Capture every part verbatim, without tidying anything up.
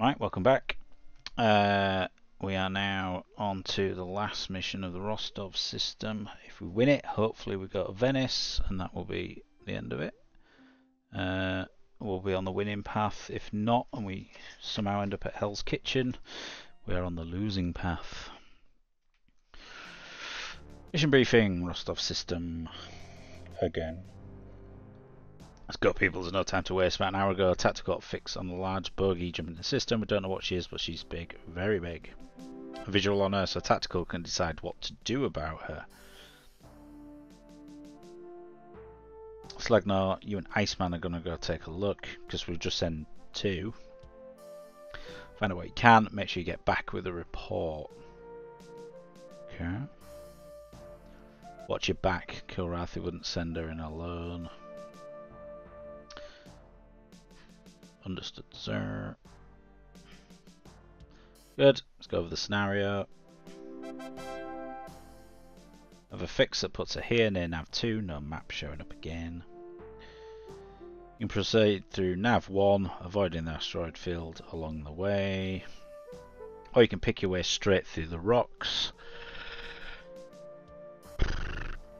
Right, welcome back. Uh, we are now on to the last mission of the Rostov system. If we win it, hopefully we go to Venice, and that will be the end of it. Uh, we'll be on the winning path. If not, and we somehow end up at Hell's Kitchen, we are on the losing path. Mission briefing, Rostov system, again. Let's go, people. There's no time to waste. About an hour ago, Tactic got fixed on the large bogey jumping the system. We don't know what she is, but she's big. Very big. A visual on her, so Tactical can decide what to do about her. Slegnor, you and Iceman are going to go take a look, because we've just sent two. Find out what you can. Make sure you get back with a report. Okay. Watch your back. Kilrathi wouldn't send her in alone. Understood, sir. Good. Let's go over the scenario. Have a fix that puts her here near Nav two. No map showing up again. You can proceed through Nav one, avoiding the asteroid field along the way. Or you can pick your way straight through the rocks.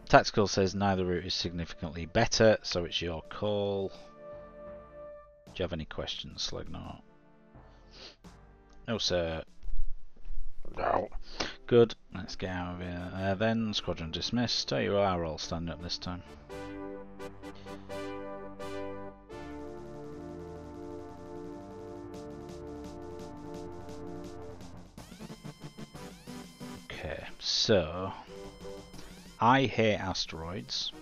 Tactical says neither route is significantly better, so it's your call. Do you have any questions, Slegnor? No, sir. No. Good. Let's get out of here. Uh, then, squadron dismissed. Oh, you are all standing up this time. Okay, so I hate asteroids.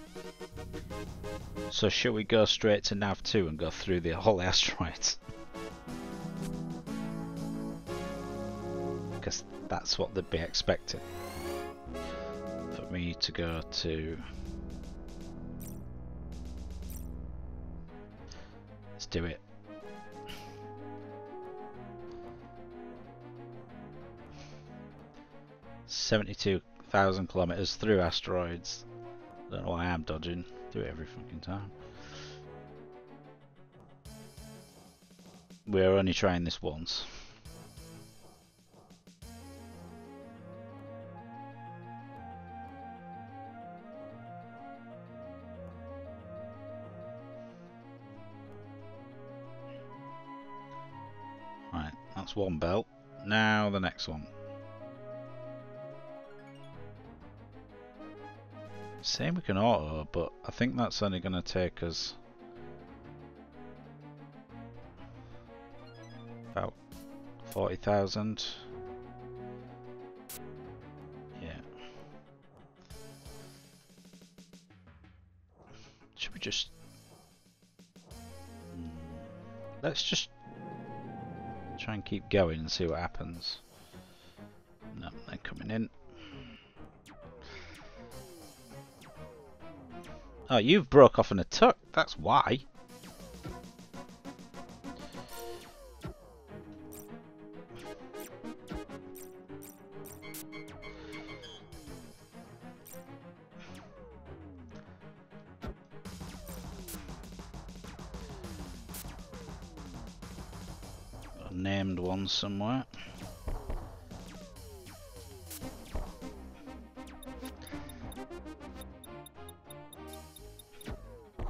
So should we go straight to Nav two and go through the whole asteroid? Because that's what they'd be expecting. For me to go to... Let's do it. seventy-two thousand kilometers through asteroids. Don't know why I'm dodging. Do it every fucking time. We're only trying this once. Right, that's one belt. Now the next one. Saying we can auto, but I think that's only going to take us about forty thousand. Yeah. Should we just... Mm. Let's just try and keep going and see what happens. No, they're coming in. Oh, you've broke off an attack. That's why. I named one somewhere.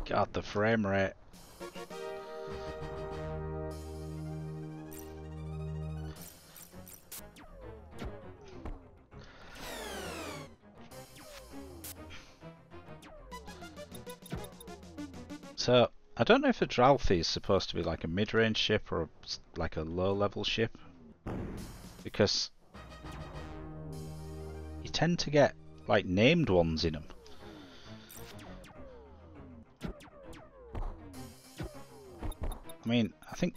God, the frame rate. So, I don't know if the Dralthi is supposed to be like a mid-range ship or a, like a low-level ship, because you tend to get like named ones in them. I mean, I think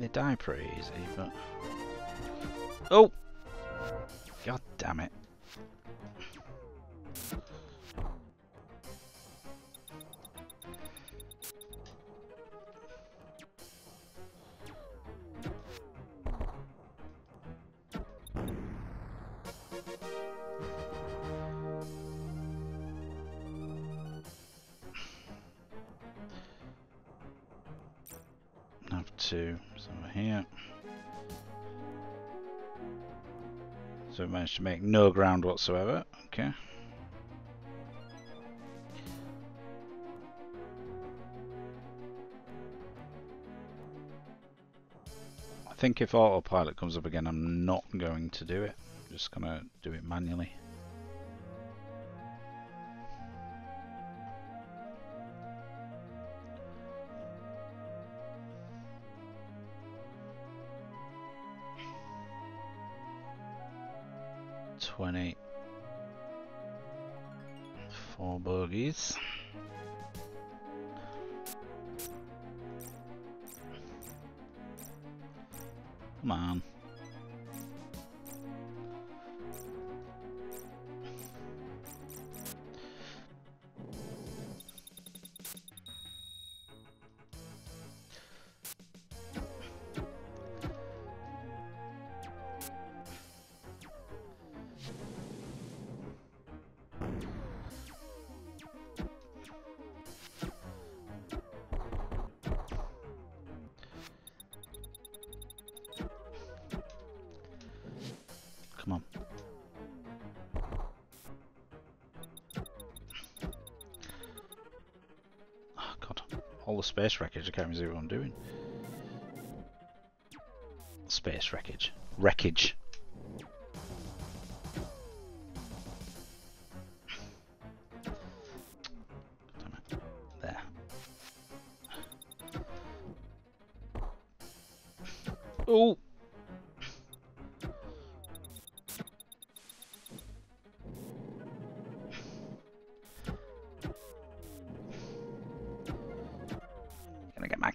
they die pretty easy, but... Oh! God damn it. to. It's over here. So it managed to make no ground whatsoever. Okay. I think if autopilot comes up again, I'm not going to do it. I'm just going to do it manually. twenty, four bogeys. Come on. Space wreckage, I can't even see what I'm doing. Space wreckage. Wreckage. Damn it. There. Oh!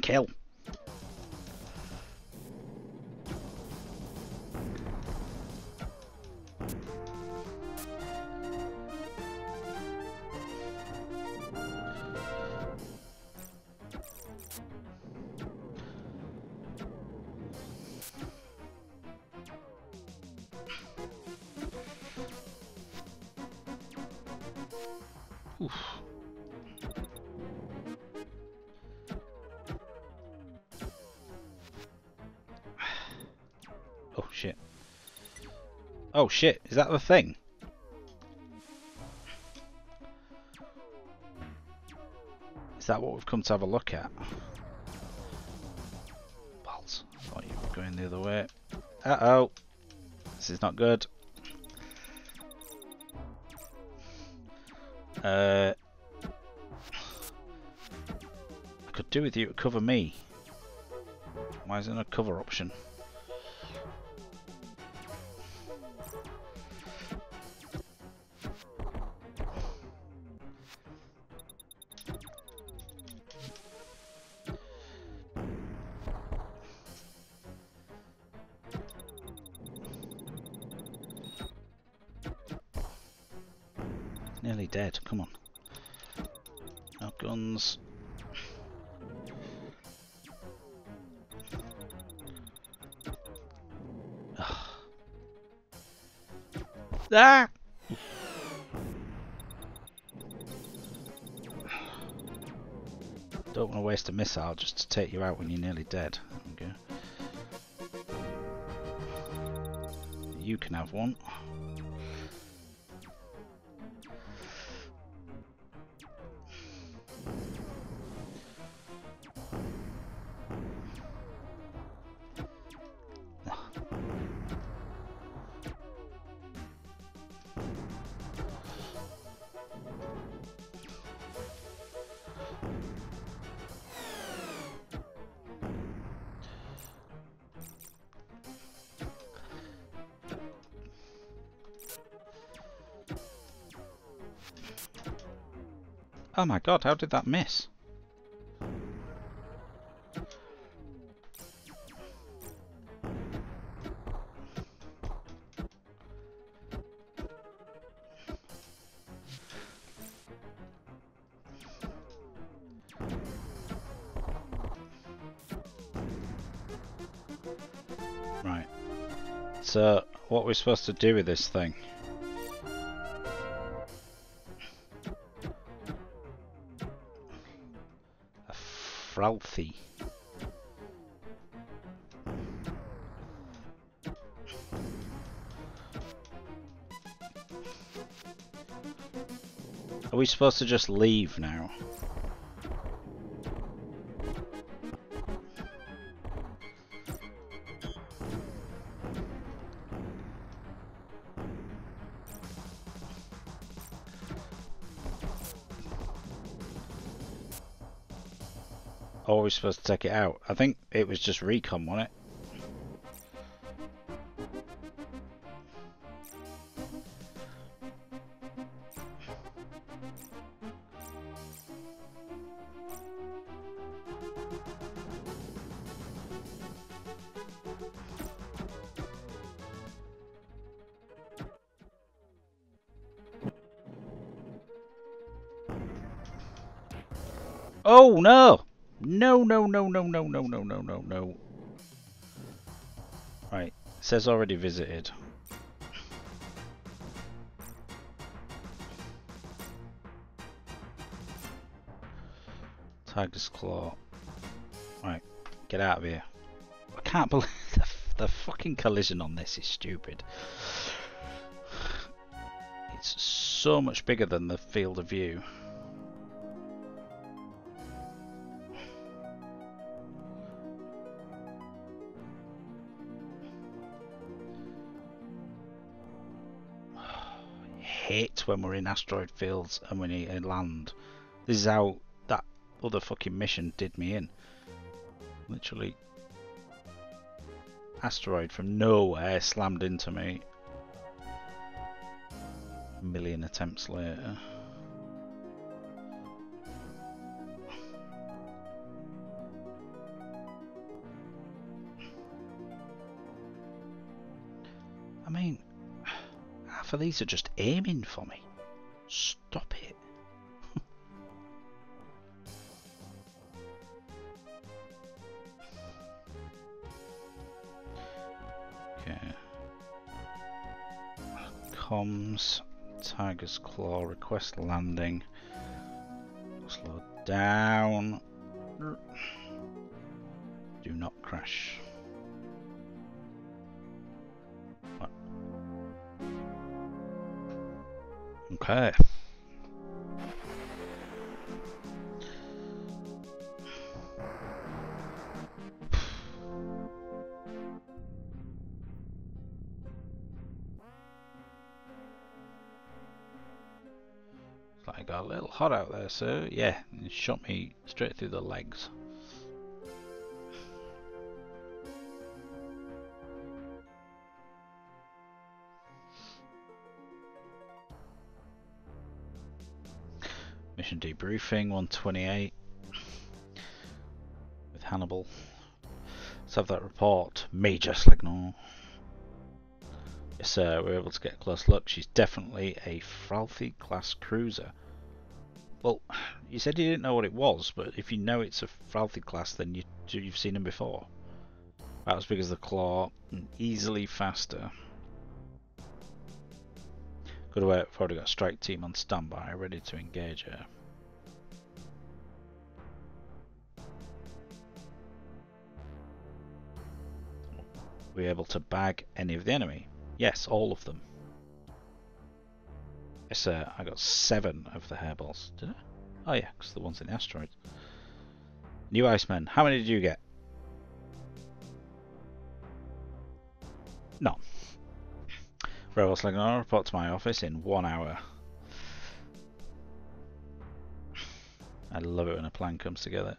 Kill. Oof. Oh shit, is that the thing? Is that what we've come to have a look at? Balls, I thought you were going the other way. Uh oh, this is not good. Uh, I could do with you to cover me. Why isn't there a cover option? Nearly dead, come on. No guns. Ah! Don't want to waste a missile just to take you out when you're nearly dead. Okay. You can have one. Oh my god, how did that miss? Right. So, what are we supposed to do with this thing? Dralthi. we supposed to just leave now? Or are we supposed to take it out? I think it was just recon, wasn't it? Oh no! No, no, no, no, no, no, no, no, no, no. Right, it says already visited. Tiger's Claw. Right, get out of here. I can't believe the, the fucking collision on this is stupid. It's so much bigger than the field of view. Hate when we're in asteroid fields and we need to land. This is how that other fucking mission did me in. Literally, asteroid from nowhere slammed into me. A million attempts later. I mean, for these are just aiming for me. Stop it. Okay. Comms, Tiger's Claw, request landing. Slow down. Do not crash. Okay. It's like it got a little hot out there, sir. Yeah, it shot me straight through the legs. Mission debriefing one twenty-eight with Hannibal. Let's have that report, Major Slegnor. Yes, sir, we're able to get a close look. She's definitely a Frothy class cruiser. Well, you said you didn't know what it was, but if you know it's a Frothy class, then you, you've seen them before. About as big as the Claw and easily faster. Good work, we've already got a strike team on standby, ready to engage her. Were we able to bag any of the enemy? Yes, all of them. Yes, sir, I got seven of the hairballs. Did I? Oh yeah, because the ones in the asteroid. New Iceman, how many did you get? None. Rebel Slegnor, report to my office in one hour. I love it when a plan comes together.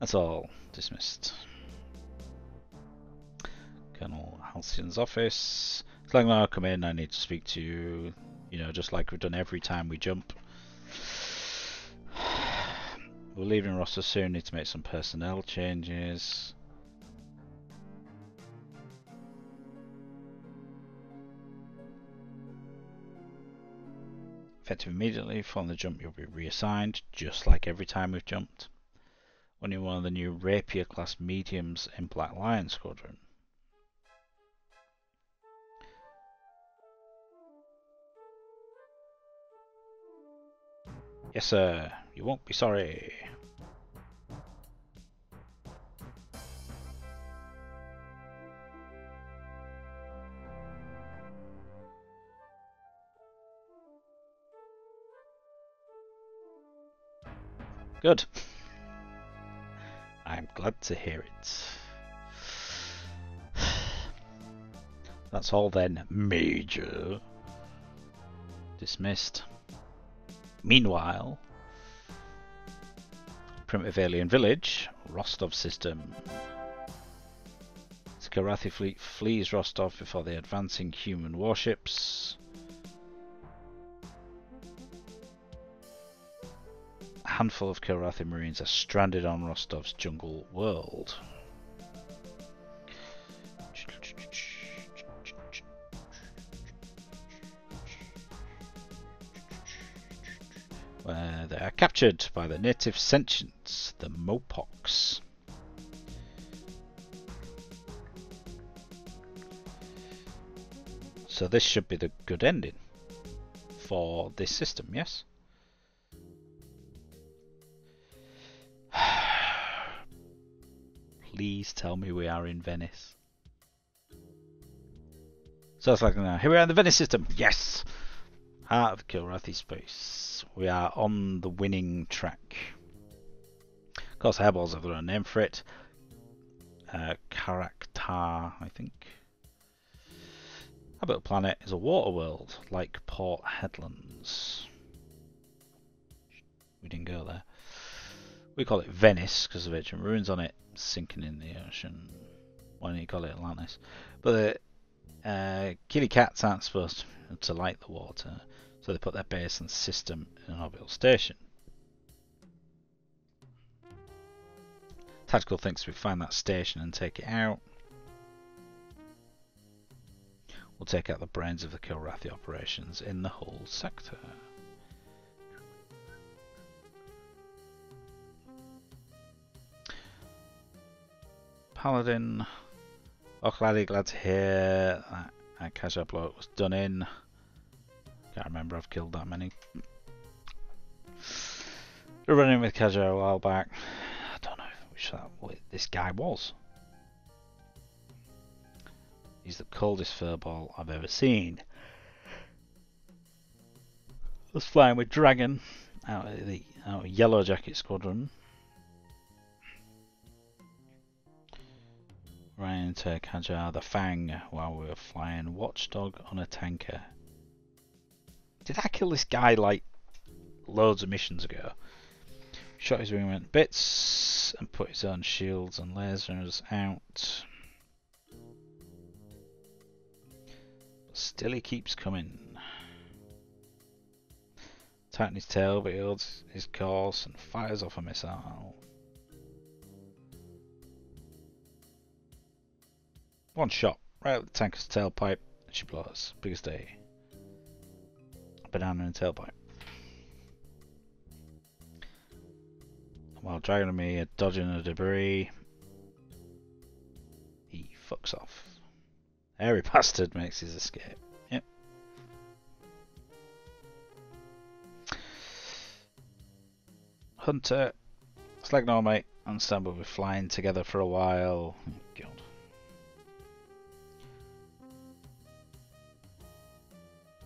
That's all. Dismissed. Colonel Halcyon's office. Slegnor, come in. I need to speak to you. You know, just like we've done every time we jump. We're leaving Rostov soon. Need to make some personnel changes. Effective immediately, from the jump you'll be reassigned, just like every time we've jumped. Only one of the new Rapier class mediums in Black Lion Squadron. Yes, sir, you won't be sorry. Good. I'm glad to hear it. That's all then, Major. Dismissed. Meanwhile, primitive alien village, Rostov system. The Kilrathi fleet flees Rostov before the advancing human warships. A handful of Kilrathi Marines are stranded on Rostov's jungle world. Where they are captured by the native sentients, the Mopox. So this should be the good ending for this system, yes? Please tell me we are in Venice. So it's like now, here we are in the Venice system, yes! Heart of Kilrathi space. We are on the winning track. Of course, the Hannibals have their own name for it. Uh, Caractar, I think. Habitable planet is a water world, like Port Headlands. We didn't go there. We call it Venice because of ancient ruins on it, sinking in the ocean. Why don't you call it Atlantis? But the uh, kitty cats aren't supposed to like the water, so they put their base and system in an orbital station. Tactical thinks we find that station and take it out. We'll take out the brains of the Kilrathi operations in the whole sector. Paladin. Oh, Gladdy, glad to hear that, that Kajar bloke was done in. Can't remember I've killed that many. We're running with Kajar a while back. I don't know which that this guy was. He's the coldest furball I've ever seen. Let's fly with Dragon out of the out of Yellow Jacket Squadron. Right into Kajar the Fang while we were flying Watchdog on a tanker. Did I kill this guy like loads of missions ago? Shot his wingman bits and put his own shields and lasers out. Still he keeps coming. Tighten his tail, but he holds his course and fires off a missile. One shot, right up the tanker's tailpipe, and she blows. Biggest day. Banana and tailpipe. While Dragon and me are dodging the debris, he fucks off. Hairy bastard makes his escape. Yep. Hunter, Slegnor, mate, and Sam will be flying together for a while. Oh, God.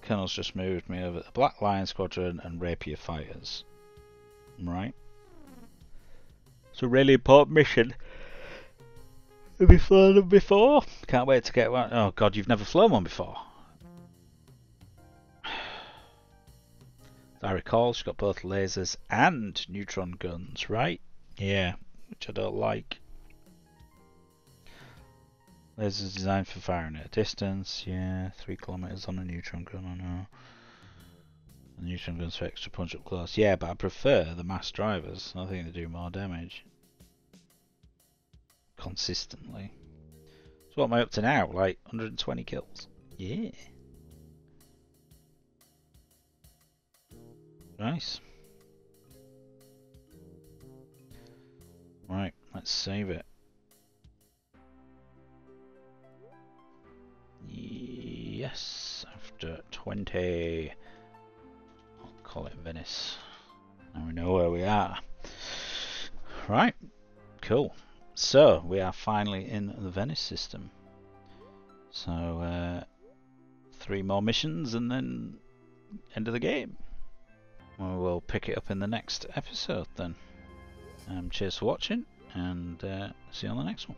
Colonel's just moved me over to the Black Lion Squadron and Rapier fighters. Right. It's a really important mission. Have you flown them before? Can't wait to get one. Oh god, you've never flown one before. As I recall, she's got both lasers and neutron guns, right? Yeah, which I don't like. Lasers designed for firing at a distance, yeah. Three kilometers on a neutron gun, I know. The neutron guns for extra punch up close. Yeah, but I prefer the mass drivers. I think they do more damage. Consistently. So what am I up to now? Like one hundred twenty kills. Yeah. Nice. Right, let's save it. Yes, after twenty. I'll call it Venice. Now we know where we are. Right, cool. So, we are finally in the Venice system. So, uh, three more missions and then end of the game. We will pick it up in the next episode then. um, cheers for watching, and uh, see you on the next one.